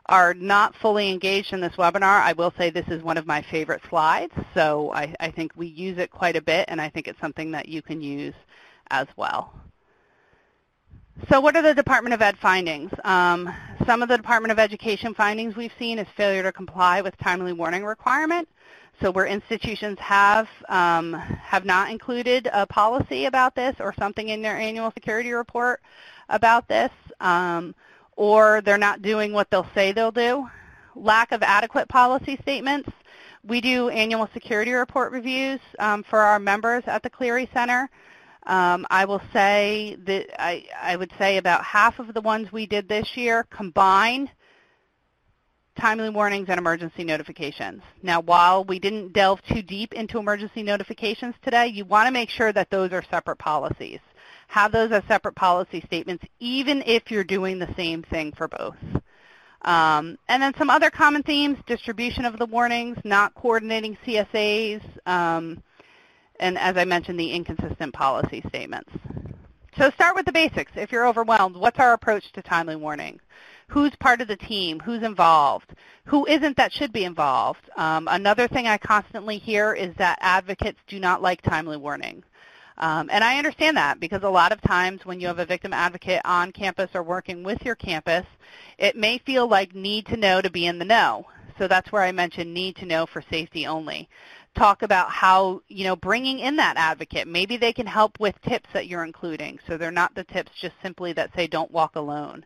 are not fully engaged in this webinar, I will say this is one of my favorite slides, so I think we use it quite a bit, and I think it's something that you can use as well. So what are the Department of Ed findings? Some of the Department of Education findings we've seen is failure to comply with timely warning requirement. So where institutions have not included a policy about this or something in their annual security report about this, or they're not doing what they'll say they'll do. Lack of adequate policy statements. We do annual security report reviews for our members at the Clery Center. I will say that I would say about half of the ones we did this year combined timely warnings and emergency notifications. Now, while we didn't delve too deep into emergency notifications today, you want to make sure that those are separate policies. have those as separate policy statements, even if you're doing the same thing for both. And then some other common themes: distribution of the warnings, not coordinating CSAs, and as I mentioned, the inconsistent policy statements. So start with the basics. If you're overwhelmed, what's our approach to timely warnings? Who's part of the team? Who's involved? Who isn't that should be involved? Another thing I constantly hear is that advocates do not like timely warnings. And I understand that, because a lot of times when you have a victim advocate on campus or working with your campus, it may feel like need to know to be in the know. So that's where I mentioned need to know for safety only. Talk about how, you know, bringing in that advocate. Maybe they can help with tips that you're including, so they're not the tips just simply that say don't walk alone.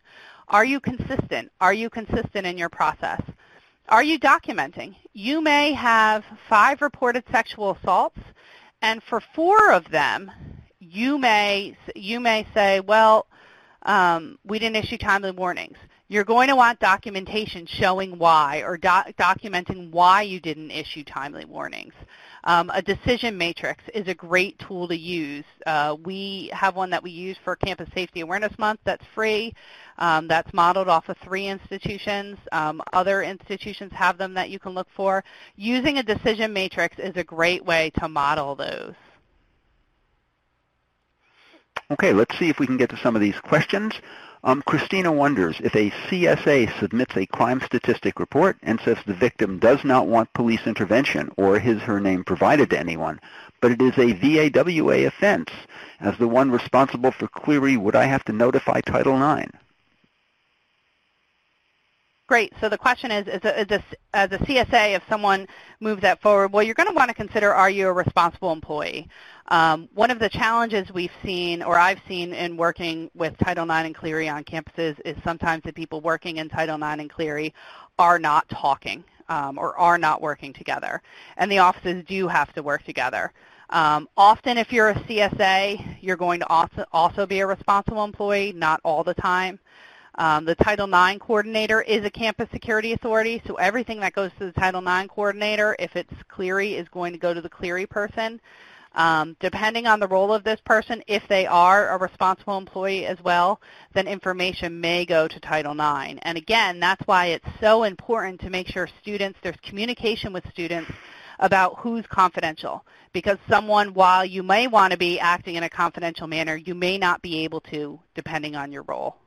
Are you consistent? Are you consistent in your process? Are you documenting? You may have 5 reported sexual assaults, and for 4 of them, you may say, well, we didn't issue timely warnings. You're going to want documentation showing why, or documenting why you didn't issue timely warnings. A decision matrix is a great tool to use. We have one that we use for Campus Safety Awareness Month that's free. That's modeled off of 3 institutions. Other institutions have them that you can look for. Using a decision matrix is a great way to model those. Okay, let's see if we can get to some of these questions. Christina wonders, if a CSA submits a crime statistic report and says the victim does not want police intervention or his/her name provided to anyone, but it is a VAWA offense, as the one responsible for Clery, would I have to notify Title IX? Great. So the question is as a CSA, if someone moves that forward, well, you're going to want to consider, are you a responsible employee? One of the challenges we've seen, or I've seen in working with Title IX and Clery on campuses, is sometimes the people working in Title IX and Clery are not talking or are not working together. And the offices do have to work together. Often if you're a CSA, you're going to also be a responsible employee, not all the time. The Title IX coordinator is a campus security authority, so everything that goes to the Title IX coordinator, if it's Clery, is going to go to the Clery person. Depending on the role of this person, if they are a responsible employee as well, then information may go to Title IX. And again, that's why it's so important to make sure students, there's communication with students about who's confidential, because someone, while you may want to be acting in a confidential manner, you may not be able to, depending on your role.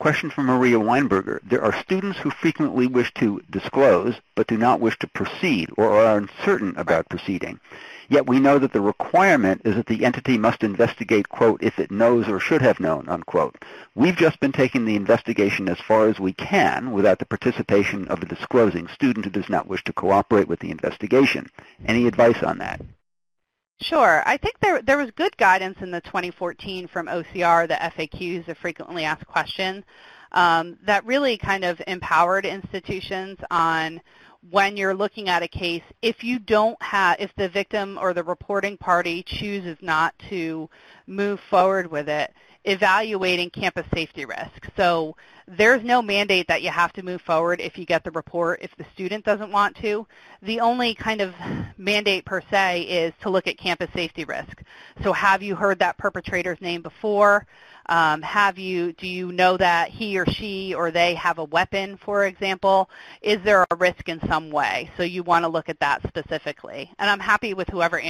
Question from Maria Weinberger. There are students who frequently wish to disclose but do not wish to proceed, or are uncertain about proceeding. Yet we know that the requirement is that the entity must investigate, quote, if it knows or should have known, unquote. We've just been taking the investigation as far as we can without the participation of a disclosing student who does not wish to cooperate with the investigation. Any advice on that? Sure. I think there was good guidance in the 2014 from OCR, the FAQs, the frequently asked questions, that really kind of empowered institutions on when you're looking at a case, if the victim or the reporting party chooses not to move forward with it, evaluating campus safety risk. So there's no mandate that you have to move forward if you get the report, if the student doesn't want to. The only kind of mandate per se is to look at campus safety risk. So have you heard that perpetrator's name before? Do you know that he or she or they have a weapon, for example? Is there a risk in some way? So you want to look at that specifically. And I'm happy with whoever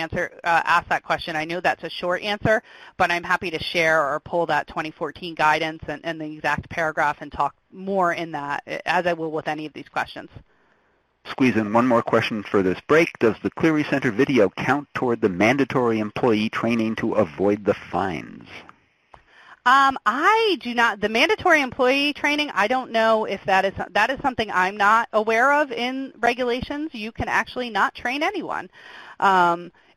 asked that question. I know that's a short answer, but I'm happy to share or pull that 2014 guidance and the exact paragraph and talk more in that, as I will with any of these questions. Squeeze in one more question for this break. Does the Clery Center video count toward the mandatory employee training to avoid the fines? I do not. The mandatory employee training, I don't know if that is something I'm not aware of in regulations. You can actually not train anyone.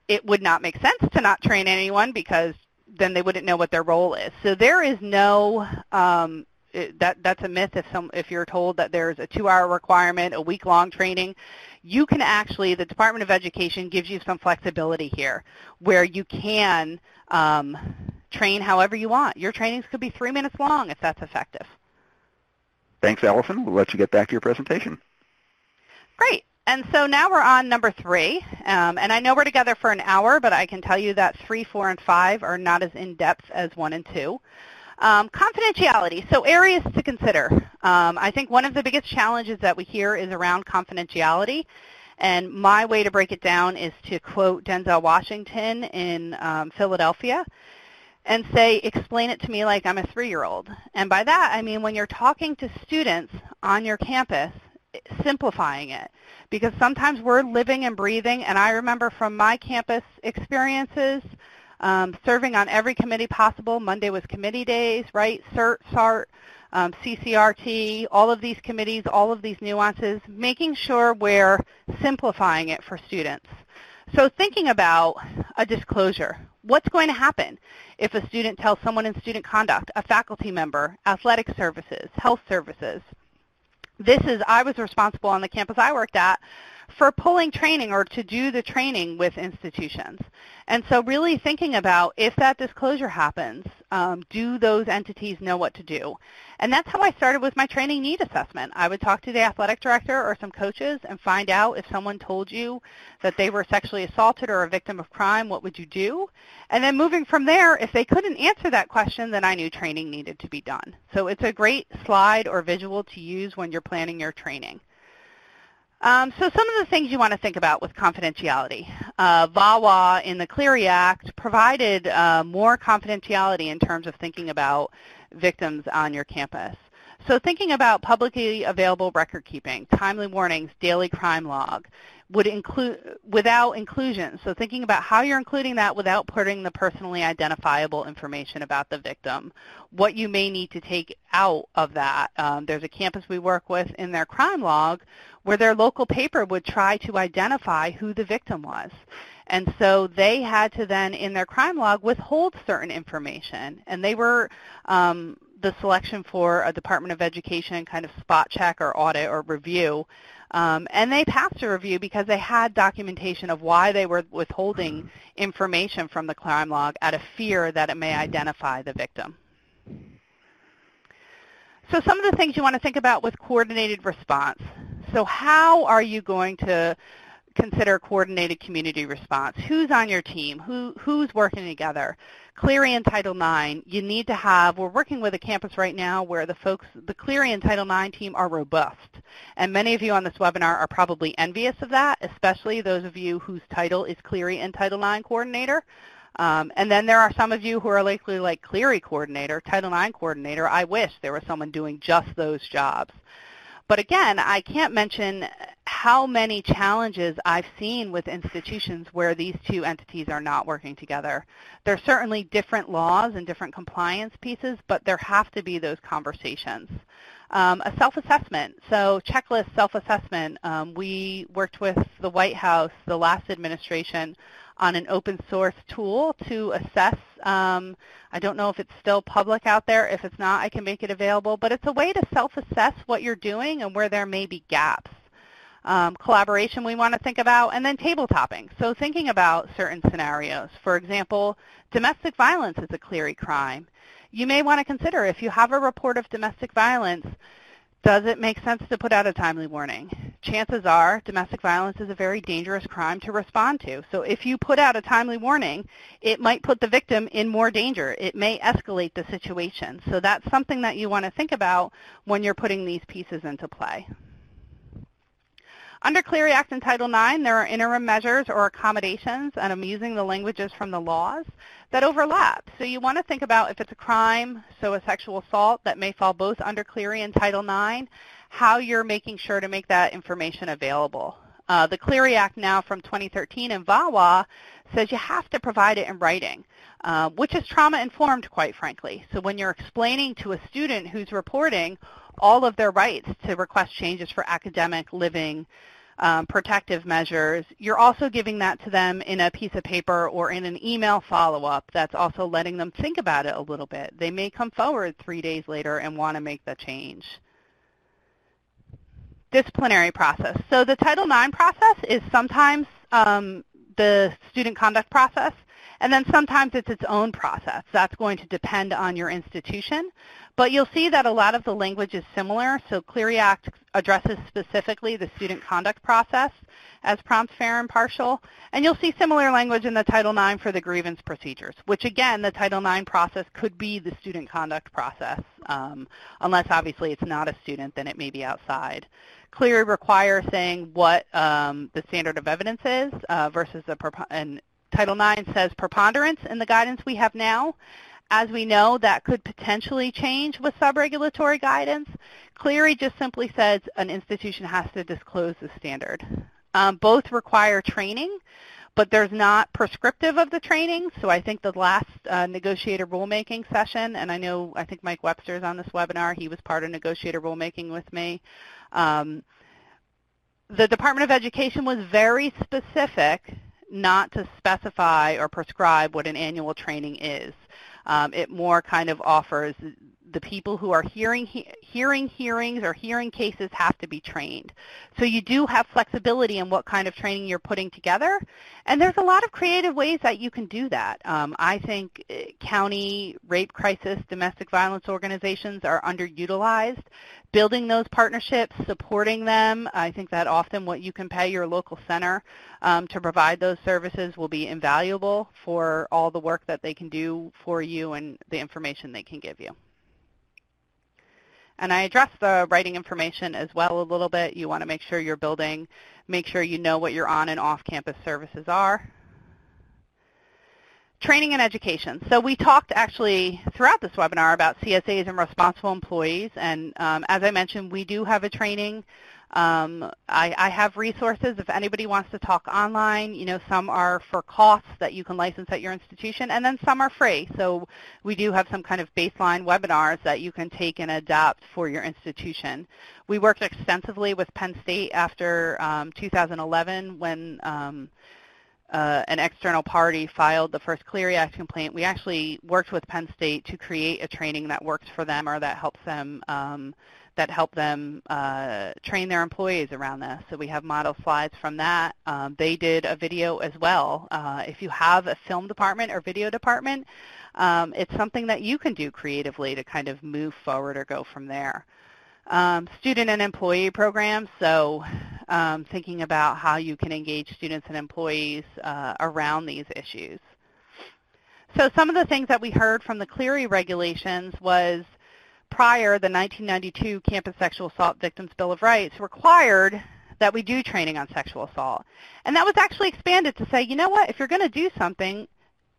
It would not make sense to not train anyone, because then they wouldn't know what their role is. So there is no that's a myth. If you're told that there's a 2-hour requirement, a week-long training, you can actually, the Department of Education gives you some flexibility here, where you can train however you want. Your trainings could be 3 minutes long if that's effective. Thanks, Allison. We'll let you get back to your presentation. Great. And so now we're on number 3, and I know we're together for an hour, but I can tell you that 3, 4, and 5 are not as in-depth as 1 and 2. Confidentiality, so areas to consider. I think one of the biggest challenges that we hear is around confidentiality, and my way to break it down is to quote Denzel Washington in Philadelphia and say, explain it to me like I'm a 3-year-old. And by that, I mean when you're talking to students on your campus, simplifying it, because sometimes we're living and breathing, and I remember from my campus experiences serving on every committee possible. Monday was committee days, right? CERT, SART, CCRT, all of these committees, all of these nuances, making sure we're simplifying it for students. So thinking about a disclosure, what's going to happen if a student tells someone in student conduct, a faculty member, athletic services, health services? This is, I was responsible on the campus I worked at for pulling training or to do the training with institutions. And so really thinking about if that disclosure happens, do those entities know what to do? And that's how I started with my training need assessment. I would talk to the athletic director or some coaches and find out if someone told you that they were sexually assaulted or a victim of crime, what would you do? And then moving from there, if they couldn't answer that question, then I knew training needed to be done. So it's a great slide or visual to use when you're planning your training. So some of the things you want to think about with confidentiality. VAWA in the Clery Act provided more confidentiality in terms of thinking about victims on your campus. So thinking about publicly available record keeping, timely warnings, daily crime log, would include without inclusion. So thinking about how you're including that without putting the personally identifiable information about the victim, what you may need to take out of that. There's a campus we work with in their crime log where their local paper would try to identify who the victim was. And so they had to then, in their crime log, withhold certain information. And they were the selection for a Department of Education kind of spot check or audit or review. And they passed a review because they had documentation of why they were withholding information from the crime log out of fear that it may identify the victim. So some of the things you want to think about with coordinated response. So how are you going to consider coordinated community response? Who's on your team? Who's working together? Clery in Title IX, you need to have, we're working with a campus right now where the folks, the Clery and Title IX team are robust. And many of you on this webinar are probably envious of that, especially those of you whose title is Clery and Title IX coordinator. And then there are some of you who are likely like Clery coordinator, Title IX coordinator. I wish there was someone doing just those jobs. But again, I can't mention how many challenges I've seen with institutions where these two entities are not working together. There's certainly different laws and different compliance pieces, but there have to be those conversations. A self-assessment, so checklist self-assessment. We worked with the White House, the last administration, on an open source tool to assess. I don't know if it's still public out there. If it's not, I can make it available. But it's a way to self-assess what you're doing and where there may be gaps. Collaboration we want to think about, and then table topping. So thinking about certain scenarios. For example, domestic violence is a Clery crime. You may want to consider if you have a report of domestic violence, does it make sense to put out a timely warning? Chances are domestic violence is a very dangerous crime to respond to. So if you put out a timely warning, it might put the victim in more danger. It may escalate the situation. So that's something that you want to think about when you're putting these pieces into play. Under Clery Act and Title IX, there are interim measures or accommodations, and I'm using the languages from the laws, that overlap. So you want to think about if it's a crime, so a sexual assault, that may fall both under Clery and Title IX, how you're making sure to make that information available. The Clery Act now from 2013 and VAWA says you have to provide it in writing, which is trauma-informed, quite frankly. So when you're explaining to a student who's reporting all of their rights to request changes for academic, living, protective measures, you're also giving that to them in a piece of paper or in an email follow-up that's also letting them think about it a little bit. They may come forward 3 days later and want to make the change. Disciplinary process. So the Title IX process is sometimes the student conduct process, And then sometimes it's its own process. That's going to depend on your institution. But you'll see that a lot of the language is similar. So Clery Act addresses specifically the student conduct process as prompt, fair, and partial. And you'll see similar language in the Title IX for the grievance procedures, which again, the Title IX process could be the student conduct process, unless obviously it's not a student, then it may be outside. Clery requires saying what the standard of evidence is versus the and Title IX says preponderance in the guidance we have now. As we know, that could potentially change with sub-regulatory guidance. Clery just simply says an institution has to disclose the standard. Both require training, but there's not prescriptive of the training. So I think the last negotiator rulemaking session, and I think Mike Webster's on this webinar, he was part of negotiator rulemaking with me. The Department of Education was very specific not to specify or prescribe what an annual training is. It more kind of offers the people who are hearing hearings or hearing cases have to be trained. So you do have flexibility in what kind of training you're putting together. And there's a lot of creative ways that you can do that. I think county rape crisis, domestic violence organizations are underutilized. Building those partnerships, supporting them, I think that often what you can pay your local center to provide those services will be invaluable for all the work that they can do for you and the information they can give you. And I addressed the writing information as well a little bit. You want to make sure you're building, make sure you know what your on and off campus services are. Training and education. So we talked actually throughout this webinar about CSAs and responsible employees. And as I mentioned, we do have a training. I have resources if anybody wants to talk online. You know, some are for costs that you can license at your institution, and then some are free. So we do have some kind of baseline webinars that you can take and adopt for your institution. We worked extensively with Penn State after 2011 when an external party filed the first Clery Act complaint. We actually worked with Penn State to create a training that works for them or that helps them train their employees around this. So we have model slides from that. They did a video as well. If you have a film department or video department, it's something that you can do creatively to kind of move forward or go from there. Student and employee programs, so thinking about how you can engage students and employees around these issues. So some of the things that we heard from the Clery regulations was prior, the 1992 Campus Sexual Assault Victims Bill of Rights required that we do training on sexual assault. And that was actually expanded to say, you know what, if you're going to do something,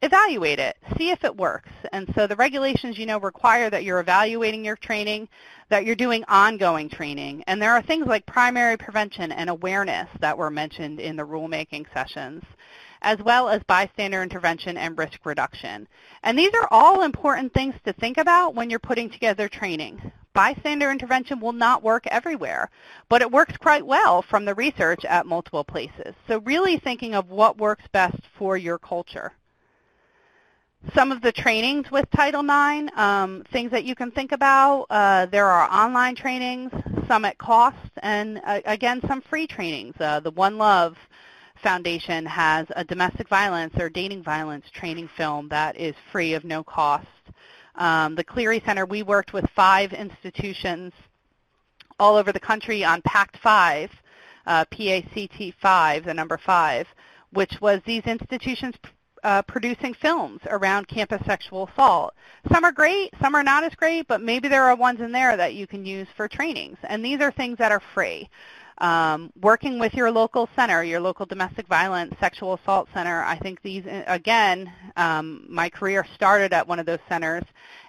evaluate it, see if it works. And so the regulations, you know, require that you're evaluating your training, that you're doing ongoing training. And there are things like primary prevention and awareness that were mentioned in the rulemaking sessions, as well as bystander intervention and risk reduction. And these are all important things to think about when you're putting together training. Bystander intervention will not work everywhere, but it works quite well from the research at multiple places. So really thinking of what works best for your culture. Some of the trainings with Title IX, things that you can think about, there are online trainings, some at cost, and again, some free trainings. The One Love Foundation has a domestic violence or dating violence training film that is free of no cost. The Clery Center, we worked with 5 institutions all over the country on PACT-5, P-A-C-T-5, the number 5, which was these institutions producing films around campus sexual assault. Some are great, some are not as great, but maybe there are ones in there that you can use for trainings. And these are things that are free. Working with your local center, your local domestic violence, sexual assault center, I think these, again, my career started at one of those centers,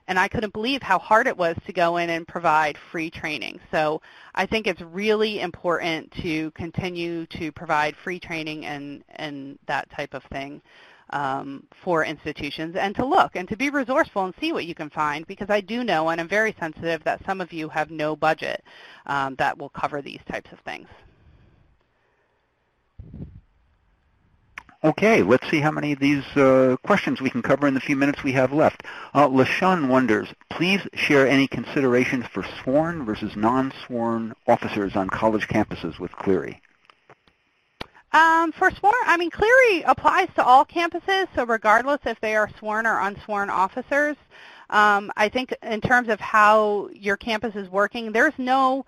and I couldn't believe how hard it was to go in and provide free training. So I think it's really important to continue to provide free training and that type of thing for institutions, and to look and to be resourceful and see what you can find, because I do know, and I'm very sensitive, that some of you have no budget that will cover these types of things. Okay, let's see how many of these questions we can cover in the few minutes we have left. LaShawn wonders, please share any considerations for sworn versus non-sworn officers on college campuses with Clery. For sworn, I mean, Clery applies to all campuses, so regardless if they are sworn or unsworn officers. I think in terms of how your campus is working, there's no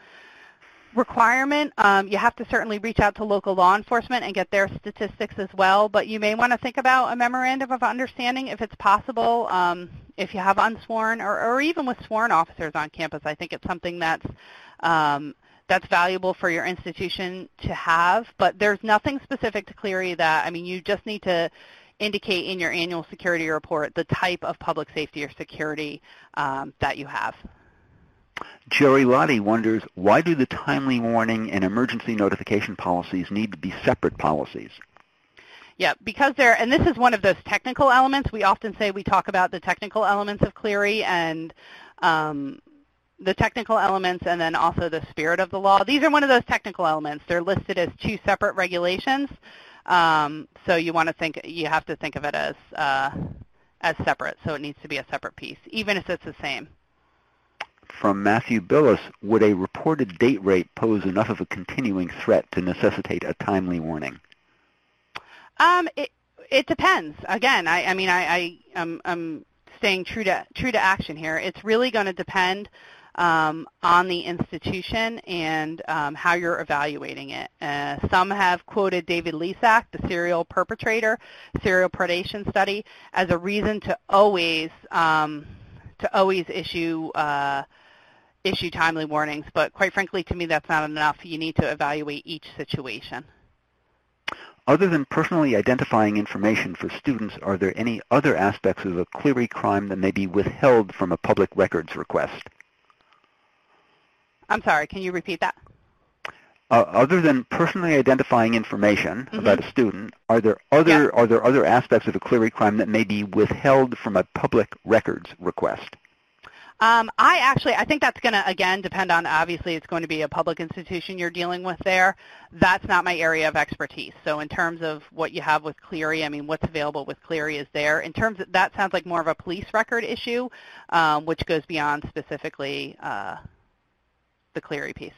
requirement. You have to certainly reach out to local law enforcement and get their statistics as well, but you may want to think about a memorandum of understanding if it's possible, if you have unsworn or even with sworn officers on campus. I think it's something that's valuable for your institution to have, but there's nothing specific to Clery that, I mean, you just need to indicate in your annual security report the type of public safety or security that you have. Jerry Lottie wonders, why do the timely warning and emergency notification policies need to be separate policies? Yeah, because they're, and this is one of those technical elements. We often say we talk about the technical elements of Clery and the technical elements and then also the spirit of the law. These are one of those technical elements. They're listed as two separate regulations. So you want to think, you have to think of it as separate. So it needs to be a separate piece, even if it's the same. From Matthew Billis, would a reported date rape pose enough of a continuing threat to necessitate a timely warning? It depends. Again, I'm staying true to action here. It's really going to depend on the institution and how you're evaluating it. Some have quoted David Lisak, the serial perpetrator, serial predation study, as a reason to always issue timely warnings. But quite frankly, to me, that's not enough. You need to evaluate each situation. Other than personally identifying information for students, are there any other aspects of a Clery crime that may be withheld from a public records request? I'm sorry, can you repeat that? Other than personally identifying information about a student, are there other aspects of a Clery crime that may be withheld from a public records request? I think that's going to, again, depend on, obviously, it's going to be a public institution you're dealing with there. That's not my area of expertise. So in terms of what you have with Clery, I mean, what's available with Clery is there. In terms of, that sounds like more of a police record issue, which goes beyond specifically the Clery piece.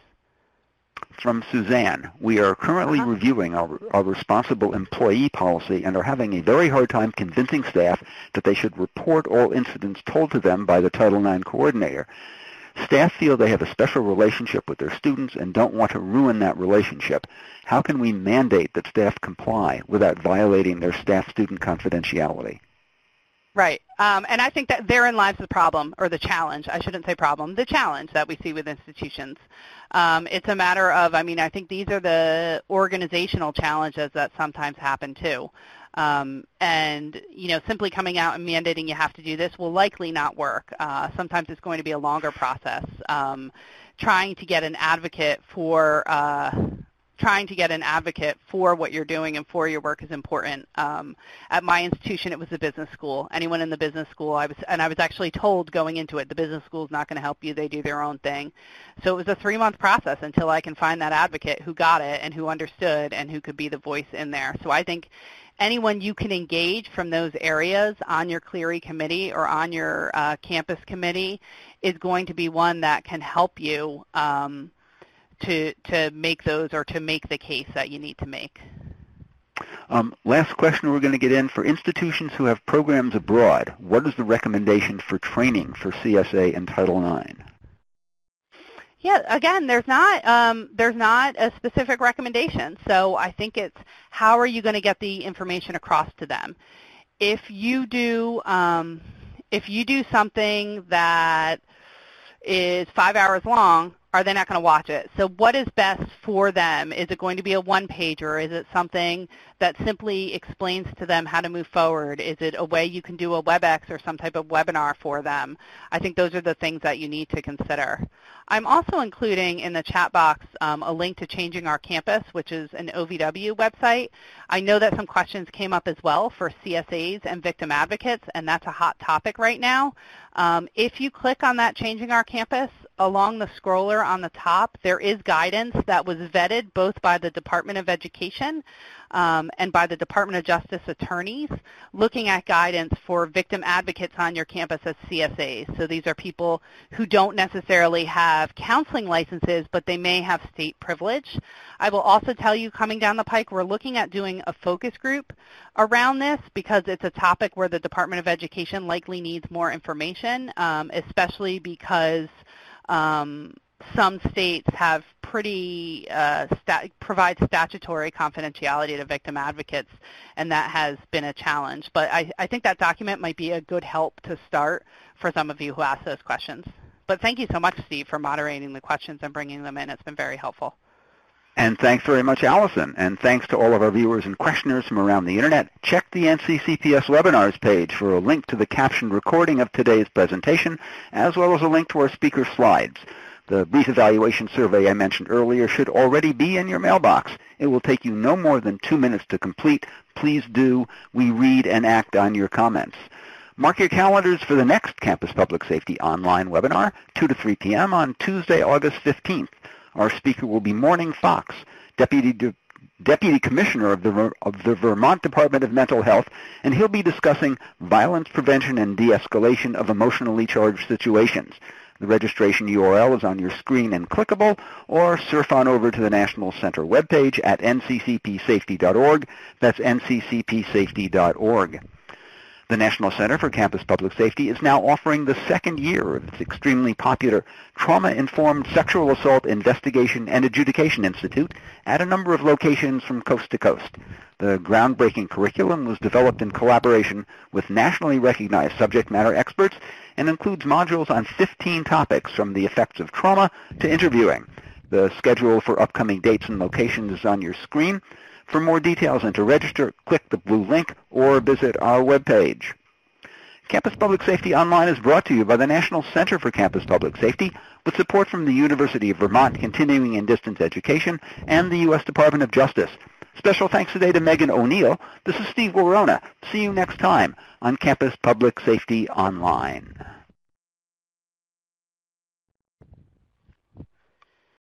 From Suzanne, we are currently reviewing our responsible employee policy and are having a very hard time convincing staff that they should report all incidents told to them by the Title IX coordinator. Staff feel they have a special relationship with their students and don't want to ruin that relationship. How can we mandate that staff comply without violating their staff-student confidentiality? Right. And I think that therein lies the problem, or the challenge. I shouldn't say problem, the challenge that we see with institutions. It's a matter of, I mean, I think these are the organizational challenges that sometimes happen too. And, you know, simply coming out and mandating you have to do this will likely not work. Sometimes it's going to be a longer process. Trying to get an advocate for what you're doing and for your work is important. At my institution, it was the business school. Anyone in the business school, I was actually told going into it, the business school is not going to help you. They do their own thing. So it was a 3-month process until I can find that advocate who got it and who understood and who could be the voice in there. So I think anyone you can engage from those areas on your Clery committee or on your campus committee is going to be one that can help you to make those, or to make the case that you need to make. Last question we're going to get in. For institutions who have programs abroad, what is the recommendation for training for CSA and Title IX? Yeah, again, there's not a specific recommendation. So I think it's, how are you going to get the information across to them? If you do something that is 5 hours long, are they not going to watch it? So what is best for them? Is it going to be a one-pager? Is it something that simply explains to them how to move forward? Is it a way you can do a WebEx or some type of webinar for them? I think those are the things that you need to consider. I'm also including in the chat box a link to Changing Our Campus, which is an OVW website. I know that some questions came up as well for CSAs and victim advocates, and that's a hot topic right now. If you click on that Changing Our Campus along the scroller on the top, there is guidance that was vetted both by the Department of Education and by the Department of Justice attorneys, looking at guidance for victim advocates on your campus as CSAs. So these are people who don't necessarily have counseling licenses, but they may have state privilege. I will also tell you, coming down the pike, we're looking at doing a focus group around this because it's a topic where the Department of Education likely needs more information, especially because some states have pretty provide statutory confidentiality to victim advocates, and that has been a challenge. But I think that document might be a good help to start for some of you who asked those questions. But thank you so much, Steve, for moderating the questions and bringing them in. It's been very helpful. And thanks very much, Allison. And thanks to all of our viewers and questioners from around the Internet. Check the NCCPS webinars page for a link to the captioned recording of today's presentation, as well as a link to our speaker slides. The brief evaluation survey I mentioned earlier should already be in your mailbox. It will take you no more than 2 minutes to complete. Please do. We read and act on your comments. Mark your calendars for the next Campus Public Safety online webinar, 2 to 3 p.m. on Tuesday, August 15th. Our speaker will be Morning Fox, Deputy Commissioner of the Vermont Department of Mental Health, and he'll be discussing violence prevention and de-escalation of emotionally charged situations. The registration URL is on your screen and clickable, or surf on over to the National Center webpage at nccpsafety.org. That's nccpsafety.org. The National Center for Campus Public Safety is now offering the second year of its extremely popular Trauma-Informed Sexual Assault Investigation and Adjudication Institute at a number of locations from coast to coast. The groundbreaking curriculum was developed in collaboration with nationally recognized subject matter experts and includes modules on 15 topics, from the effects of trauma to interviewing. The schedule for upcoming dates and locations is on your screen. For more details and to register, click the blue link or visit our webpage. Campus Public Safety Online is brought to you by the National Center for Campus Public Safety, with support from the University of Vermont Continuing and Distance Education and the U.S. Department of Justice. Special thanks today to Megan O'Neill. This is Steve Warona. See you next time on Campus Public Safety Online.